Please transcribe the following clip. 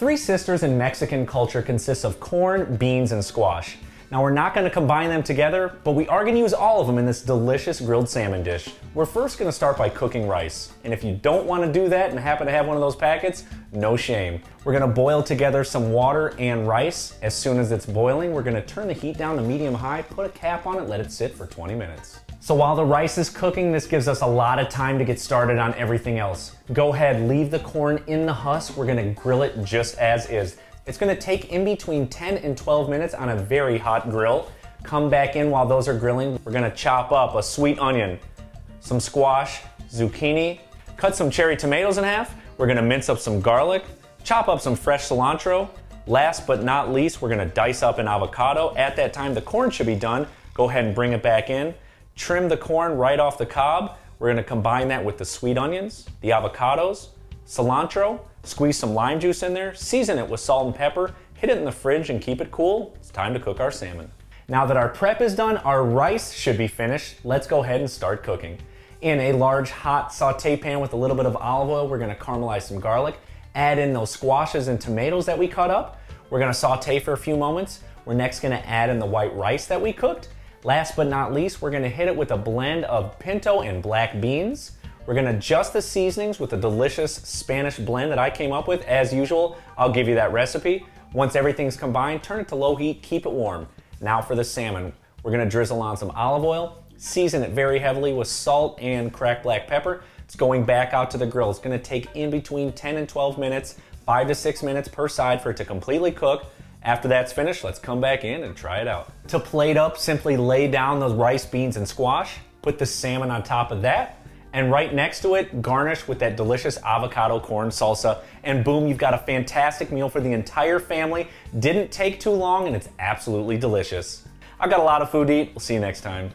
Three Sisters in Mexican culture consists of corn, beans, and squash. Now we're not gonna combine them together, but we are gonna use all of them in this delicious grilled salmon dish. We're first gonna start by cooking rice. And if you don't wanna do that and happen to have one of those packets, no shame. We're gonna boil together some water and rice. As soon as it's boiling, we're gonna turn the heat down to medium-high, put a cap on it, let it sit for 20 minutes. So while the rice is cooking, this gives us a lot of time to get started on everything else. Go ahead, leave the corn in the husk. We're gonna grill it just as is. It's gonna take in between 10 and 12 minutes on a very hot grill. Come back in while those are grilling. We're gonna chop up a sweet onion, some squash, zucchini, cut some cherry tomatoes in half. We're gonna mince up some garlic, chop up some fresh cilantro. Last but not least, we're gonna dice up an avocado. At that time, the corn should be done. Go ahead and bring it back in. Trim the corn right off the cob. We're gonna combine that with the sweet onions, the avocados, cilantro, squeeze some lime juice in there, season it with salt and pepper, hit it in the fridge and keep it cool. It's time to cook our salmon. Now that our prep is done, our rice should be finished. Let's go ahead and start cooking. In a large hot saute pan with a little bit of olive oil, we're gonna caramelize some garlic, add in those squashes and tomatoes that we cut up. We're gonna saute for a few moments. We're next gonna add in the white rice that we cooked. Last but not least, we're gonna hit it with a blend of pinto and black beans. We're gonna adjust the seasonings with a delicious Spanish blend that I came up with. As usual, I'll give you that recipe. Once everything's combined, turn it to low heat, keep it warm. Now for the salmon. We're gonna drizzle on some olive oil, season it very heavily with salt and cracked black pepper. It's going back out to the grill. It's gonna take in between 10 and 12 minutes, 5 to 6 minutes per side for it to completely cook. After that's finished, let's come back in and try it out. To plate up, simply lay down those rice, beans, and squash, put the salmon on top of that, and right next to it, garnish with that delicious avocado corn salsa, and boom, you've got a fantastic meal for the entire family. Didn't take too long, and it's absolutely delicious. I've got a lot of food to eat. We'll see you next time.